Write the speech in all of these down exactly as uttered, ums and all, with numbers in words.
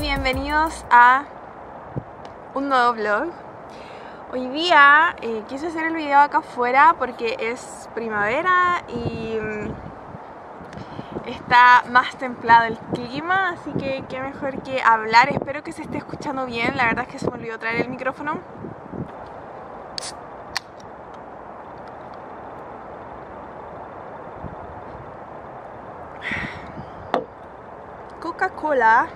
Bienvenidos a un nuevo vlog. Hoy día eh, quise hacer el video acá afuera porque es primavera y mmm, está más templado el clima, así que qué mejor que hablar. Espero que se esté escuchando bien, la verdad es que se me olvidó traer el micrófono. Coca-Cola.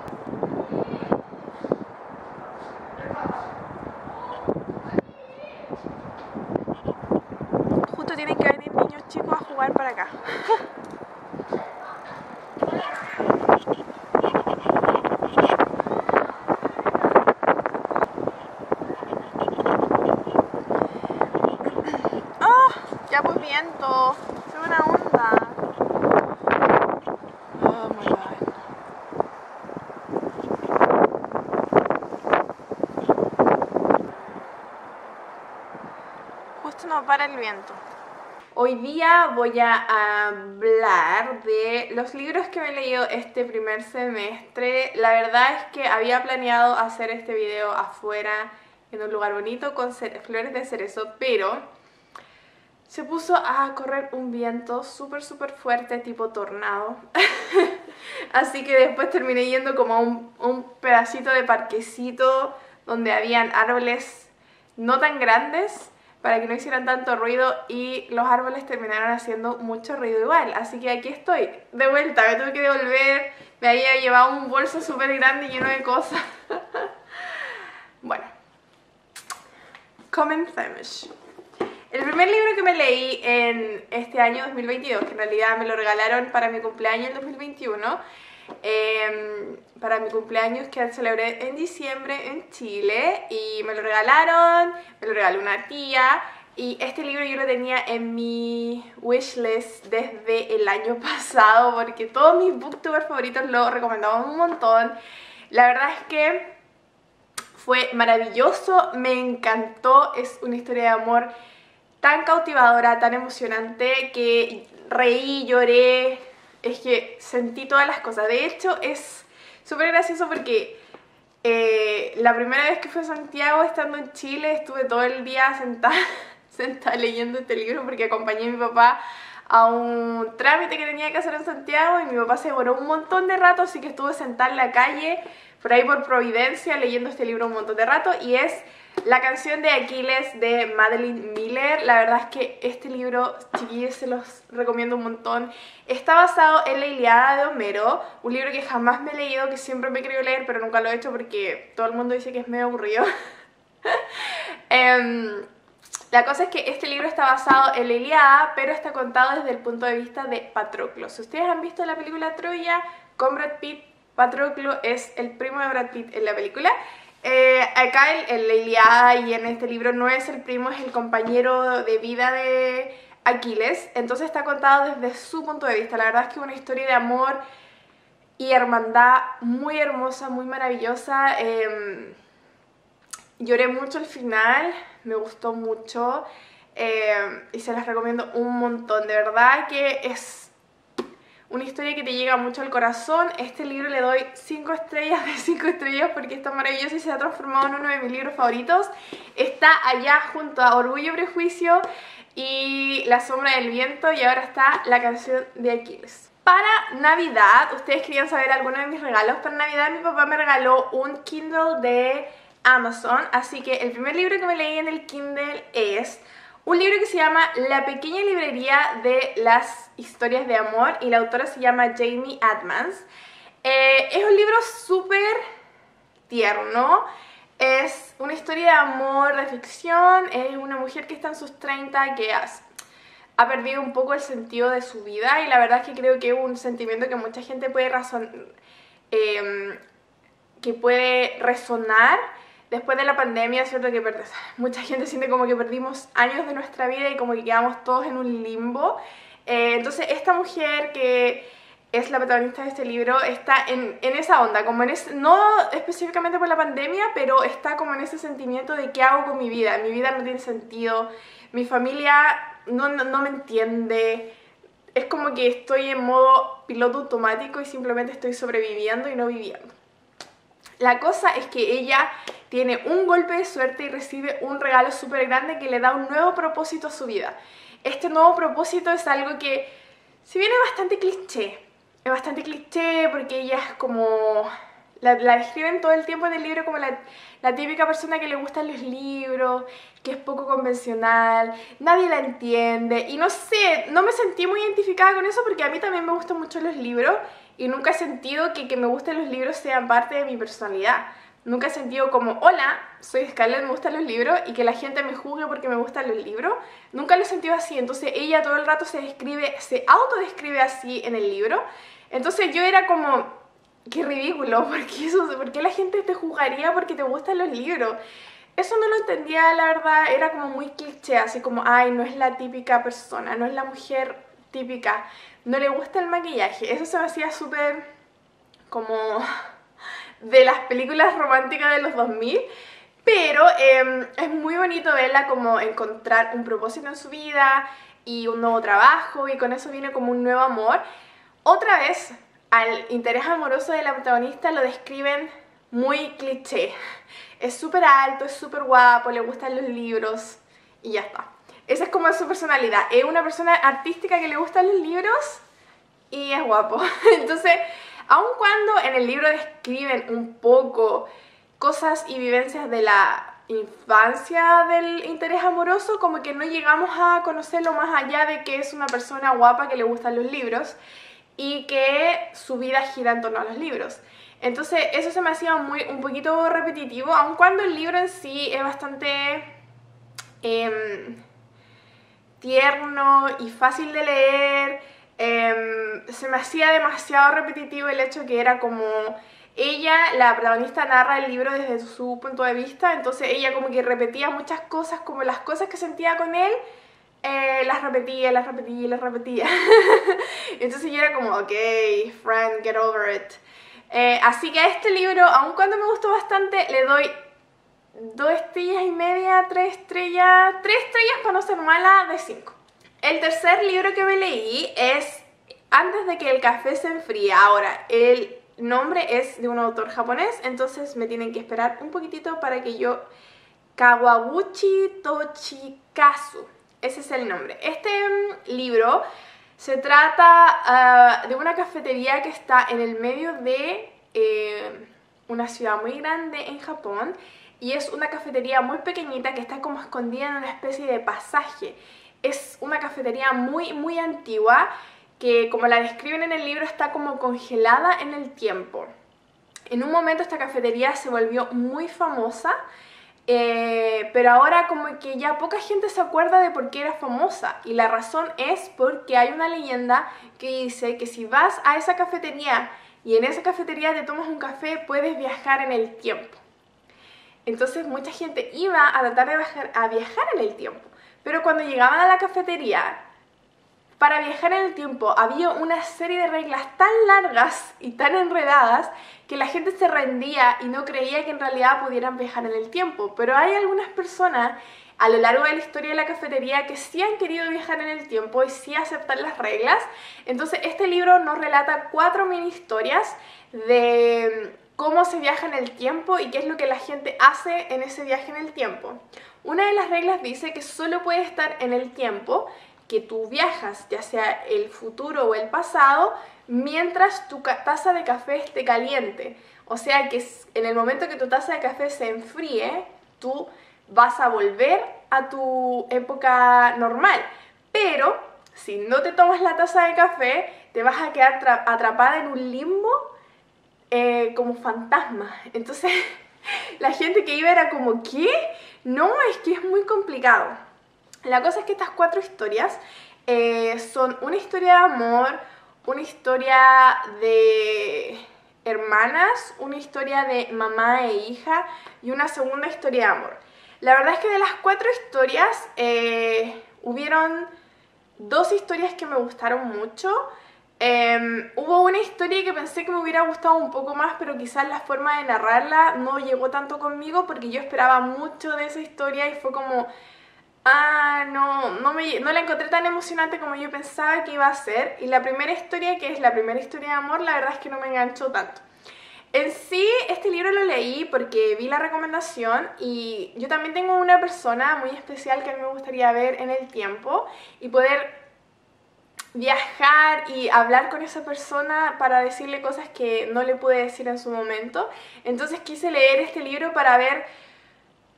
Acá. ¡Oh! Ya voy viento. Soy una onda. Oh my God. Justo no para el viento. Hoy día voy a hablar de los libros que me he leído este primer semestre. La verdad es que había planeado hacer este video afuera, en un lugar bonito, con flores de cerezo, pero se puso a correr un viento súper súper fuerte, tipo tornado. Así que después terminé yendo como a un, un pedacito de parquecito donde habían árboles no tan grandes, para que no hicieran tanto ruido, y los árboles terminaron haciendo mucho ruido igual. Así que aquí estoy, de vuelta, me tuve que devolver, me había llevado un bolso súper grande lleno de cosas. Bueno, comencemos. El primer libro que me leí en este año dos mil veintidós, que en realidad me lo regalaron para mi cumpleaños en dos mil veintiuno, Eh, para mi cumpleaños que celebré en diciembre en Chile, y me lo regalaron, me lo regaló una tía, y este libro yo lo tenía en mi wishlist desde el año pasado porque todos mis booktubers favoritos lo recomendaban un montón. La verdad es que fue maravilloso, me encantó. Es una historia de amor tan cautivadora, tan emocionante, que reí, lloré. Es que sentí todas las cosas. De hecho, es súper gracioso porque eh, la primera vez que fui a Santiago, estando en Chile, estuve todo el día sentada, sentada leyendo este libro porque acompañé a mi papá a un trámite que tenía que hacer en Santiago, y mi papá se demoró un montón de rato, así que estuve sentada en la calle, por ahí por Providencia, leyendo este libro un montón de rato, y es La canción de Aquiles de Madeline Miller. La verdad es que este libro, chiquillos, se los recomiendo un montón. Está basado en La Iliada de Homero, un libro que jamás me he leído, que siempre me he querido leer, pero nunca lo he hecho porque todo el mundo dice que es medio aburrido. um, la cosa es que este libro está basado en La Iliada, pero está contado desde el punto de vista de Patroclo. Si ustedes han visto la película Troya con Brad Pitt, Patroclo es el primo de Brad Pitt en la película. Eh, acá en La Iliada y en este libro no es el primo, es el compañero de vida de Aquiles. Entonces está contado desde su punto de vista. La verdad es que es una historia de amor y hermandad muy hermosa, muy maravillosa. eh, Lloré mucho al final, me gustó mucho, eh, y se las recomiendo un montón. De verdad que es una historia que te llega mucho al corazón. Este libro le doy cinco estrellas de cinco estrellas porque está maravilloso y se ha transformado en uno de mis libros favoritos. Está allá junto a Orgullo y Prejuicio y La Sombra del Viento, y ahora está La canción de Aquiles. Para Navidad, ustedes querían saber algunos de mis regalos. Para Navidad mi papá me regaló un Kindle de Amazon, así que el primer libro que me leí en el Kindle es un libro que se llama La pequeña librería de las historias de amor y la autora se llama Jamie Admans. Eh, es un libro súper tierno, es una historia de amor, de ficción, es una mujer que está en sus treinta que hace ha perdido un poco el sentido de su vida y la verdad es que creo que es un sentimiento que mucha gente puede razonar, eh, que puede resonar después de la pandemia, ¿cierto? Que perdes, mucha gente siente como que perdimos años de nuestra vida y como que quedamos todos en un limbo. Eh, entonces esta mujer que es la protagonista de este libro está en, en esa onda, como en es, no específicamente por la pandemia, pero está como en ese sentimiento de qué hago con mi vida, mi vida no tiene sentido, mi familia... No, no, no me entiende, es como que estoy en modo piloto automático y simplemente estoy sobreviviendo y no viviendo. La cosa es que ella tiene un golpe de suerte y recibe un regalo súper grande que le da un nuevo propósito a su vida. Este nuevo propósito es algo que, si bien es bastante cliché, es bastante cliché porque ella es como... La, la describen todo el tiempo en el libro como la, la típica persona que le gustan los libros, que es poco convencional, nadie la entiende. Y no sé, no me sentí muy identificada con eso porque a mí también me gustan mucho los libros y nunca he sentido que que me gusten los libros sean parte de mi personalidad. Nunca he sentido como, hola, soy Scarlett, me gustan los libros y que la gente me juzgue porque me gustan los libros. Nunca lo he sentido así, entonces ella todo el rato se describe, se autodescribe así en el libro. Entonces yo era como... Qué ridículo, ¿por qué, eso, ¿por qué la gente te juzgaría porque te gustan los libros? Eso no lo entendía, la verdad, era como muy cliché, así como, ay, no es la típica persona, no es la mujer típica, no le gusta el maquillaje. Eso se me hacía súper como de las películas románticas de los dos mil, pero eh, es muy bonito verla como encontrar un propósito en su vida y un nuevo trabajo y con eso viene como un nuevo amor. Otra vez... Al interés amoroso de la protagonista lo describen muy cliché. Es súper alto, es súper guapo, le gustan los libros y ya está. Esa es como su personalidad. Es una persona artística que le gustan los libros y es guapo. Entonces, aun cuando en el libro describen un poco cosas y vivencias de la infancia del interés amoroso, como que no llegamos a conocerlo más allá de que es una persona guapa que le gustan los libros y que su vida gira en torno a los libros. Entonces eso se me hacía muy, un poquito repetitivo, aun cuando el libro en sí es bastante eh, tierno y fácil de leer. eh, se me hacía demasiado repetitivo el hecho que era como ella, la protagonista, narra el libro desde su punto de vista, entonces ella como que repetía muchas cosas, como las cosas que sentía con él. Eh, las repetía, las repetía, las repetía. Entonces yo era como, ok, friend, get over it. Eh, así que a este libro, aun cuando me gustó bastante, le doy dos estrellas y media, tres estrellas, tres estrellas para no ser mala, de cinco. El tercer libro que me leí es Antes de que el café se enfríe. Ahora, el nombre es de un autor japonés, entonces me tienen que esperar un poquitito para que yo... Kawaguchi Toshikazu. Ese es el nombre. Este um, libro se trata uh, de una cafetería que está en el medio de eh, una ciudad muy grande en Japón y es una cafetería muy pequeñita que está como escondida en una especie de pasaje. Es una cafetería muy muy antigua que, como la describen en el libro, está como congelada en el tiempo. En un momento esta cafetería se volvió muy famosa. Eh, pero ahora como que ya poca gente se acuerda de por qué era famosa. Y la razón es porque hay una leyenda que dice que si vas a esa cafetería y en esa cafetería te tomas un café, puedes viajar en el tiempo. Entonces mucha gente iba a tratar de viajar, a viajar en el tiempo. Pero cuando llegaban a la cafetería, para viajar en el tiempo había una serie de reglas tan largas y tan enredadas que la gente se rendía y no creía que en realidad pudieran viajar en el tiempo. Pero hay algunas personas a lo largo de la historia de la cafetería que sí han querido viajar en el tiempo y sí aceptar las reglas. Entonces este libro nos relata cuatro mini historias de cómo se viaja en el tiempo y qué es lo que la gente hace en ese viaje en el tiempo. Una de las reglas dice que solo puede estar en el tiempo que tú viajas, ya sea el futuro o el pasado, mientras tu taza de café esté caliente. O sea que en el momento que tu taza de café se enfríe, tú vas a volver a tu época normal. Pero si no te tomas la taza de café, te vas a quedar atrapada en un limbo eh, como fantasma. Entonces la gente que iba era como, ¿qué? No, es que es muy complicado. La cosa es que estas cuatro historias eh, son una historia de amor, una historia de hermanas, una historia de mamá e hija y una segunda historia de amor. La verdad es que de las cuatro historias eh, hubieron dos historias que me gustaron mucho. Eh, hubo una historia que pensé que me hubiera gustado un poco más, pero quizás la forma de narrarla no llegó tanto conmigo porque yo esperaba mucho de esa historia y fue como, ah, no, no, me, no la encontré tan emocionante como yo pensaba que iba a ser. Y la primera historia, que es la primera historia de amor, la verdad es que no me enganchó tanto. En sí, este libro lo leí porque vi la recomendación y yo también tengo una persona muy especial que a mí me gustaría ver en el tiempo y poder viajar y hablar con esa persona para decirle cosas que no le pude decir en su momento. Entonces quise leer este libro para ver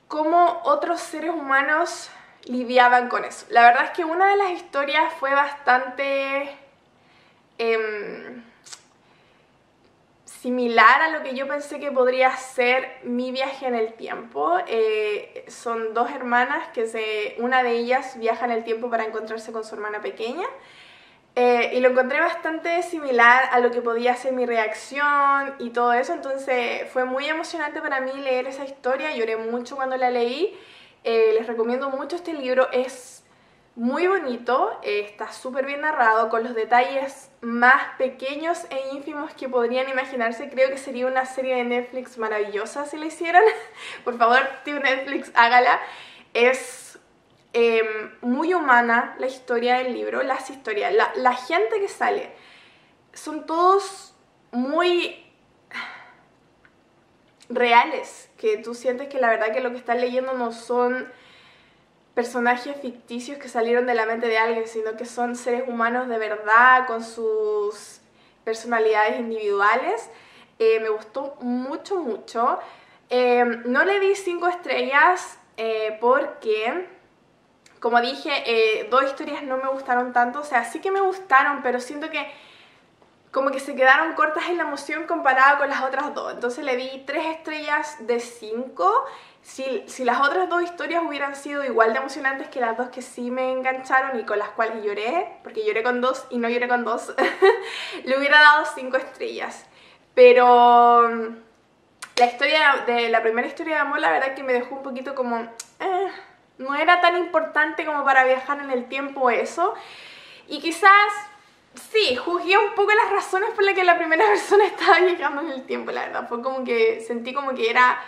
cómo otros seres humanos lidiaban con eso. La verdad es que una de las historias fue bastante eh, similar a lo que yo pensé que podría ser mi viaje en el tiempo. Eh, son dos hermanas que se, una de ellas viaja en el tiempo para encontrarse con su hermana pequeña. Eh, y lo encontré bastante similar a lo que podía ser mi reacción y todo eso, entonces fue muy emocionante para mí leer esa historia, lloré mucho cuando la leí. Eh, les recomiendo mucho este libro, es muy bonito, eh, está súper bien narrado, con los detalles más pequeños e ínfimos que podrían imaginarse. Creo que sería una serie de Netflix maravillosa si la hicieran. Por favor, tío Netflix, hágala. Es Eh, muy humana la historia del libro, las historias, la, la gente que sale, son todos muy reales, que tú sientes que la verdad que lo que estás leyendo no son personajes ficticios que salieron de la mente de alguien, sino que son seres humanos de verdad, con sus personalidades individuales. Eh, me gustó mucho, mucho. Eh, no le di cinco estrellas eh, porque, como dije, eh, dos historias no me gustaron tanto, o sea, sí que me gustaron, pero siento que como que se quedaron cortas en la emoción comparada con las otras dos. Entonces le di tres estrellas de cinco. Si, si las otras dos historias hubieran sido igual de emocionantes que las dos que sí me engancharon y con las cuales lloré, porque lloré con dos y no lloré con dos, le hubiera dado cinco estrellas. Pero la historia de la primera historia de amor, la verdad que me dejó un poquito como... Eh, no era tan importante como para viajar en el tiempo eso. Y quizás, sí, juzgué un poco las razones por las que la primera persona estaba viajando en el tiempo, la verdad. Fue como que sentí como que era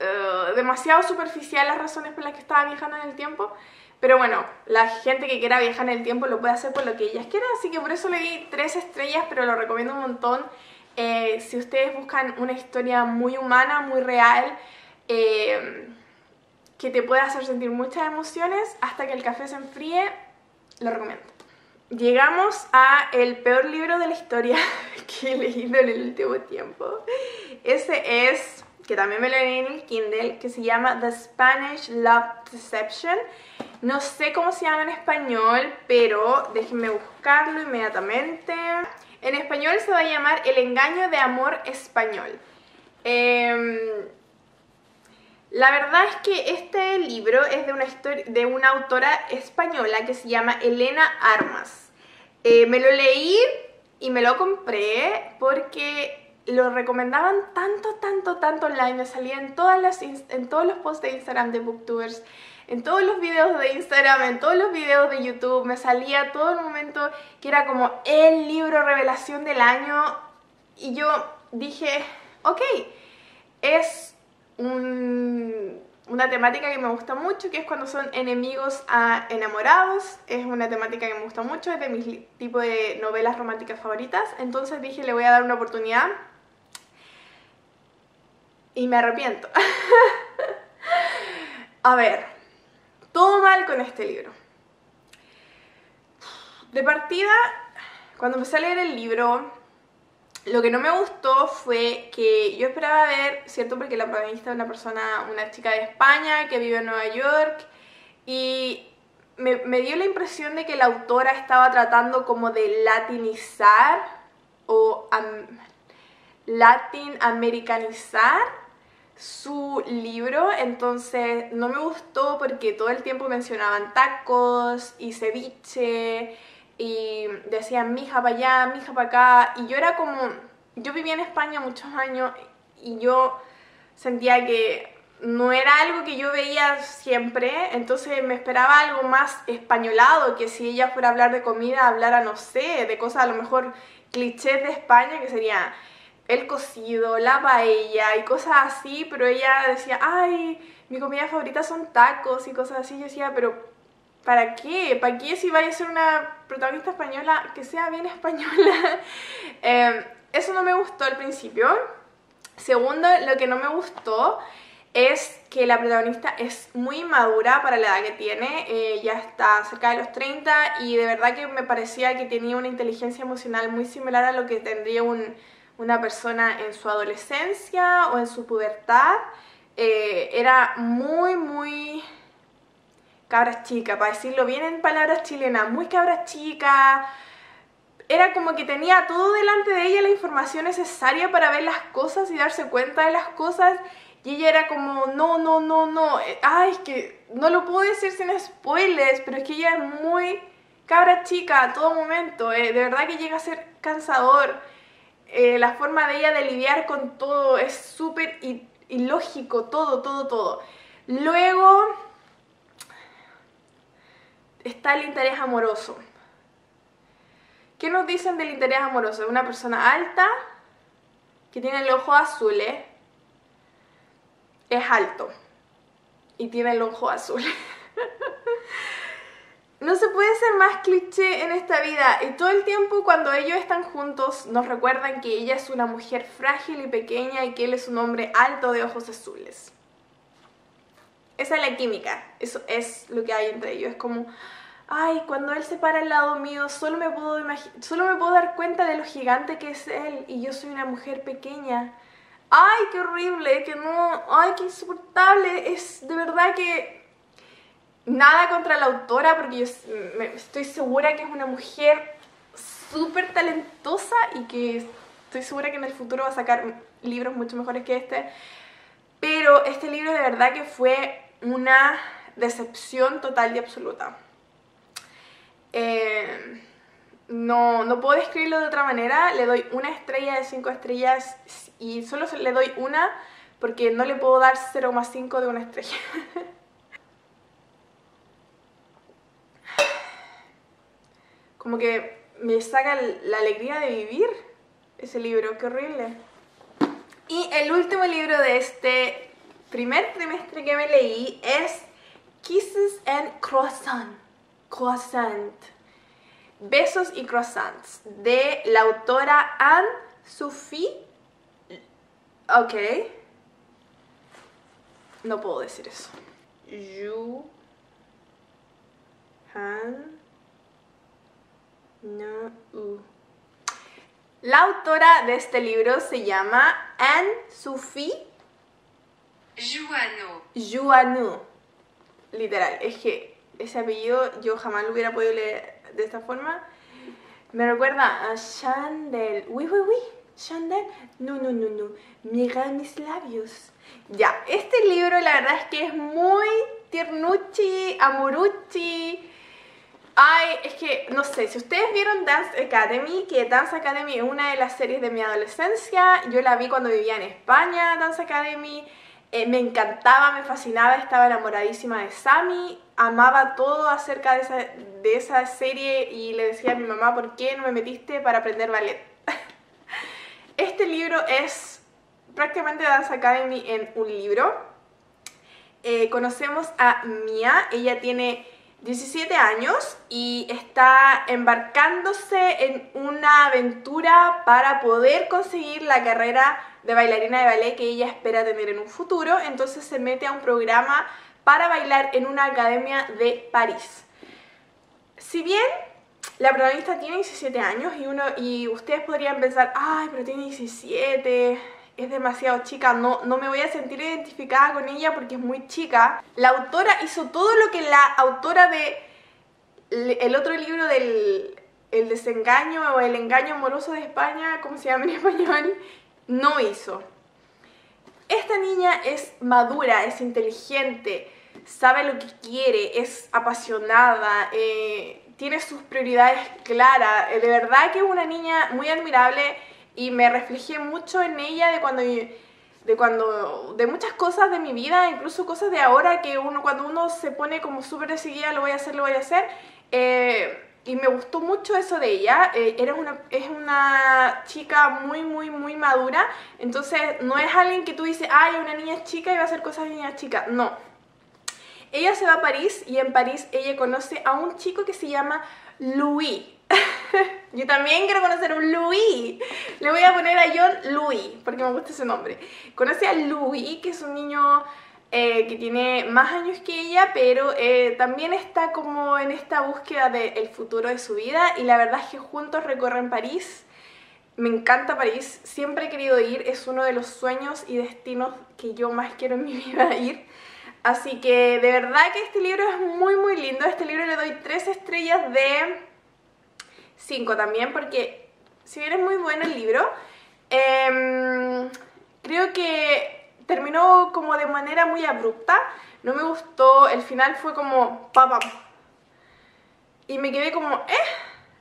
uh, demasiado superficial las razones por las que estaba viajando en el tiempo. Pero bueno, la gente que quiera viajar en el tiempo lo puede hacer por lo que ellas quieran. Así que por eso le di tres estrellas, pero lo recomiendo un montón. Eh, si ustedes buscan una historia muy humana, muy real, Eh... que te puede hacer sentir muchas emociones hasta que el café se enfríe, lo recomiendo. Llegamos a el peor libro de la historia que he leído en el último tiempo. Ese es, que también me lo leí en el Kindle, que se llama The Spanish Love Deposition. No sé cómo se llama en español, pero déjenme buscarlo inmediatamente. En español se va a llamar El engaño de amor español. Eh... La verdad es que este libro es de una, de una autora española que se llama Elena Arenas. Eh, me lo leí y me lo compré porque lo recomendaban tanto, tanto, tanto online. Me salía en, todas las en todos los posts de Instagram de booktubers, en todos los videos de Instagram, en todos los videos de YouTube. Me salía todo el momento que era como el libro revelación del año. Y yo dije, ok, es... Un, una temática que me gusta mucho, que es cuando son enemigos a enamorados. Es una temática que me gusta mucho, es de mis tipo de novelas románticas favoritas. Entonces dije, le voy a dar una oportunidad y me arrepiento. A ver, todo mal con este libro. De partida, Cuando empecé a leer el libro, lo que no me gustó fue que yo esperaba ver, ¿cierto? Porque la protagonista es una persona, una chica de España que vive en Nueva York, y me, me dio la impresión de que la autora estaba tratando como de latinizar o am, latinamericanizar su libro. Entonces no me gustó porque todo el tiempo mencionaban tacos y ceviche y decían mija para allá, mija para acá, y yo era como, yo vivía en España muchos años y yo sentía que no era algo que yo veía siempre, entonces me esperaba algo más españolado, que si ella fuera a hablar de comida, hablara, no sé, de cosas a lo mejor clichés de España, que sería el cocido, la paella y cosas así, pero ella decía, ay, mi comida favorita son tacos y cosas así. Yo decía, pero ¿para qué? ¿Para qué si vaya a ser una protagonista española que sea bien española? eh, eso no me gustó al principio. Segundo, lo que no me gustó es que la protagonista es muy inmadura para la edad que tiene. Eh, ya está cerca de los treinta y de verdad que me parecía que tenía una inteligencia emocional muy similar a lo que tendría un, una persona en su adolescencia o en su pubertad. Eh, era muy, muy... cabras chicas, para decirlo bien en palabras chilenas, muy cabras chicas. Era como que tenía todo delante de ella, la información necesaria para ver las cosas y darse cuenta de las cosas, y ella era como, no, no, no, no, ay, es que no lo puedo decir sin spoilers, pero es que ella es muy cabra chica a todo momento, eh, de verdad que llega a ser cansador. Eh, la forma de ella de lidiar con todo es súper ilógico, todo, todo, todo. Luego está el interés amoroso. ¿Qué nos dicen del interés amoroso? Es una persona alta, que tiene el ojo azul, ¿eh? Es alto y tiene el ojo azul. No se puede ser más cliché en esta vida. Y todo el tiempo cuando ellos están juntos nos recuerdan que ella es una mujer frágil y pequeña y que él es un hombre alto de ojos azules. Esa es la química, eso es lo que hay entre ellos. Es como, ay, cuando él se para al lado mío, solo me puedo imagi- solo me puedo dar cuenta de lo gigante que es él, y yo soy una mujer pequeña. Ay, qué horrible, que no, ay, qué insoportable. Es de verdad que nada contra la autora, porque yo estoy segura que es una mujer súper talentosa y que estoy segura que en el futuro va a sacar libros mucho mejores que este. Pero este libro de verdad que fue una decepción total y absoluta. Eh, no, no puedo describirlo de otra manera. Le doy una estrella de cinco estrellas y solo le doy una porque no le puedo dar cero coma cinco de una estrella. Como que me saca la alegría de vivir ese libro, qué horrible. Y el último libro de este primer trimestre que me leí es Kisses and Croissants, Croissant. Besos y Croissants, de la autora Anne Sophie. Ok. No puedo decir eso. You. Han. No. U. La autora de este libro se llama Anne Sophie Juanu. Juanu. Literal, es que ese apellido yo jamás lo hubiera podido leer de esta forma. Me recuerda a Chandel. Uy, uy, uy. Chandel. No, no, no, no. Mira mis labios. Ya, este libro la verdad es que es muy tiernuchi, amoruchi. Ay, es que, no sé, si ustedes vieron Dance Academy, que Dance Academy es una de las series de mi adolescencia. Yo la vi cuando vivía en España, Dance Academy. eh, Me encantaba, me fascinaba, estaba enamoradísima de Sami. Amaba todo acerca de esa, de esa serie y le decía a mi mamá, ¿por qué no me metiste para aprender ballet? Este libro es prácticamente Dance Academy en un libro. eh, Conocemos a Mia, ella tiene diecisiete años y está embarcándose en una aventura para poder conseguir la carrera de bailarina de ballet que ella espera tener en un futuro. Entonces se mete a un programa para bailar en una academia de París. Si bien La protagonista tiene diecisiete años y, uno, y ustedes podrían pensar, ay, pero tiene diecisiete, es demasiado chica, no, no me voy a sentir identificada con ella porque es muy chica. La autora hizo todo lo que la autora de el otro libro del el desengaño o el engaño amoroso de España, como se llama en español, no hizo. Esta niña es madura, es inteligente, sabe lo que quiere, es apasionada, eh... tiene sus prioridades claras. De verdad que es una niña muy admirable y me reflejé mucho en ella de cuando, de cuando de muchas cosas de mi vida, incluso cosas de ahora que uno cuando uno se pone como súper decidida, lo voy a hacer, lo voy a hacer, eh, y me gustó mucho eso de ella. Eh, era una, es una chica muy muy muy madura, entonces no es alguien que tú dices, ay, una niña chica y va a hacer cosas de niña chica, no. Ella se va a París y en París ella conoce a un chico que se llama Louis. Yo también quiero conocer a un Louis. Le voy a poner a John Louis porque me gusta ese nombre. Conoce a Louis, que es un niño eh, que tiene más años que ella, pero eh, también está como en esta búsqueda del futuro de su vida. Y la verdad es que juntos recorren París. Me encanta París, siempre he querido ir. Es uno de los sueños y destinos que yo más quiero en mi vida ir. Así que de verdad que este libro es muy muy lindo. Este libro le doy tres estrellas de cinco también, porque si bien es muy bueno el libro, eh, creo que terminó como de manera muy abrupta. No me gustó, el final fue como pam pam y me quedé como eh.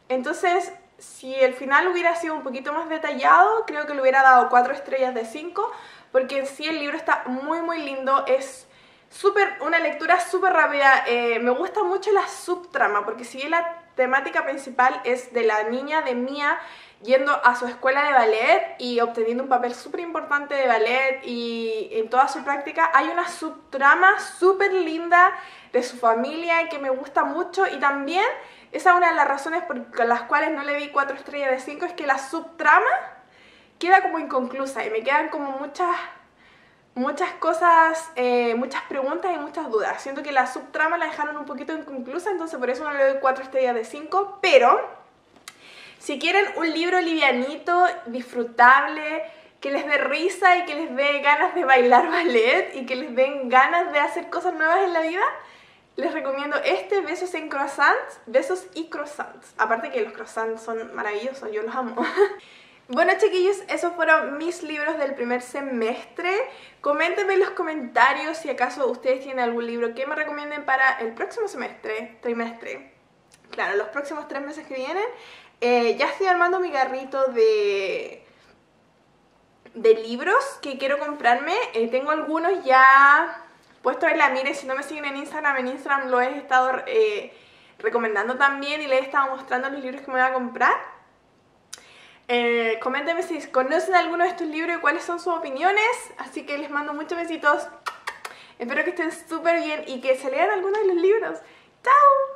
Entonces, si el final hubiera sido un poquito más detallado, creo que le hubiera dado cuatro estrellas de cinco, porque en sí el libro está muy muy lindo. Es Super, una lectura súper rápida. Eh, me gusta mucho la subtrama, porque si bien la temática principal es de la niña de Mía yendo a su escuela de ballet y obteniendo un papel súper importante de ballet y en toda su práctica, hay una subtrama súper linda de su familia que me gusta mucho, y también esa es una de las razones por las cuales no le di cuatro estrellas de cinco, es que la subtrama queda como inconclusa y me quedan como muchas... Muchas cosas, eh, muchas preguntas y muchas dudas. Siento que la subtrama la dejaron un poquito inconclusa, entonces por eso no le doy cuatro estrellas de cinco. Pero si quieren un libro livianito, disfrutable, que les dé risa y que les dé ganas de bailar ballet y que les den ganas de hacer cosas nuevas en la vida, les recomiendo este, Besos en Croissants, Besos y Croissants. Aparte que los croissants son maravillosos, yo los amo. Bueno, chiquillos, esos fueron mis libros del primer semestre. Coméntenme en los comentarios si acaso ustedes tienen algún libro que me recomienden para el próximo semestre, trimestre. Claro, los próximos tres meses que vienen. Eh, ya estoy armando mi carrito de, de libros que quiero comprarme. Eh, tengo algunos ya puestos en la mira. Si no me siguen en Instagram, en Instagram lo he estado eh, recomendando también y les he estado mostrando los libros que me voy a comprar. Eh, coméntenme si conocen alguno de estos libros y cuáles son sus opiniones. Así que les mando muchos besitos. Espero que estén súper bien y que se lean algunos de los libros. ¡Chao!